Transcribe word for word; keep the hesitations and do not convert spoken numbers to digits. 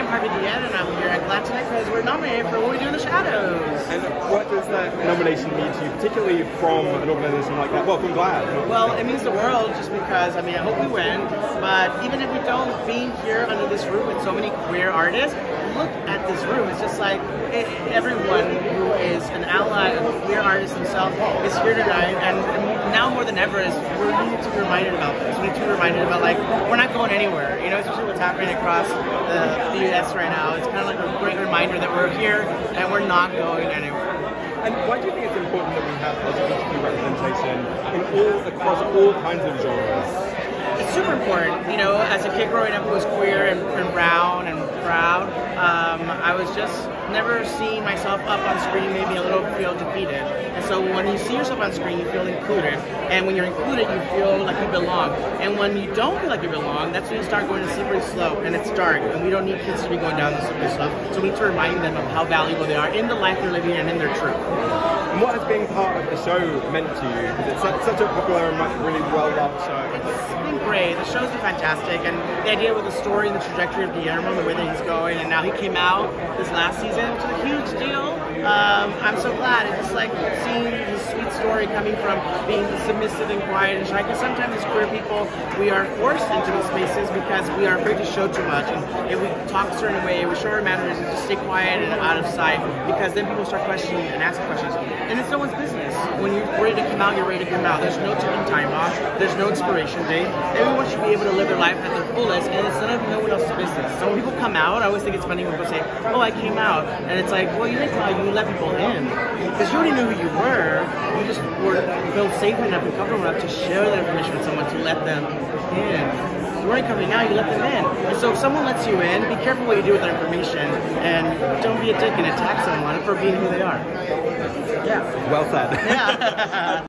I'm Harvey Guillen, and I'm here at GLAAD tonight because we're nominated for What We Do In The Shadows. And what does that nomination mean to you, particularly from an organization like that? Well, from GLAAD. Well, it means the world, just because, I mean, I hope we win, but even if we don't, being here under this roof with so many queer artists, look at this room. It's just like it, everyone who is an ally of queer artists themselves is here tonight, and, and now more than ever is we're we need to be reminded about this. We need to be reminded about, like, we're not going anywhere. You know, especially what's happening across the, the U S right now. It's kind of like a great reminder that we're here and we're not going anywhere. And why do you think it's important that we have L G B T Q representation in all across all kinds of genres? It's super important. You know, as a kid growing up who was queer and, and brown and proud, um, I was just never seeing myself up on screen, maybe a little feel defeated. And so when you see yourself on screen, you feel included. And when you're included, you feel like you belong. And when you don't feel like you belong, that's when you start going to slippery slope, and it's dark. And we don't need kids to be going down the slippery slope. So we need to remind them of how valuable they are in the life they're living and in their truth. And what has being part of the show meant to you? Because it's such a popular and like, really well-loved show. It's been great. The show's been fantastic. And the idea with the story and the trajectory of Guillermo, the way that he's going, and now he came out this last season, it's a huge deal. Um, I'm so glad. It's just like seeing this sweet story coming from being submissive and quiet and shy. Because sometimes as queer people, we are forced into these spaces because we are afraid to show too much. And if we talk a certain way, we show our manners and just stay quiet and out of sight, because then people start questioning and asking questions. And it's no one's business. When you're ready to come out, you're ready to come out. There's no taking time off. There's no expiration date. Everyone should be able to live their life at their fullest, and it's none of no one else's business. So when people come out, I always think it's funny when people say, "Oh, I came out," and it's like, well, you didn't come out. You let people in because you already knew who you were. You just were felt safe enough and comfortable enough to share that information with someone to let them in. You weren't coming out, you let them in. And so if someone lets you in, be careful what you do with that information, and don't be a dick and attack someone for being who they are. Yeah. Well said. Yeah.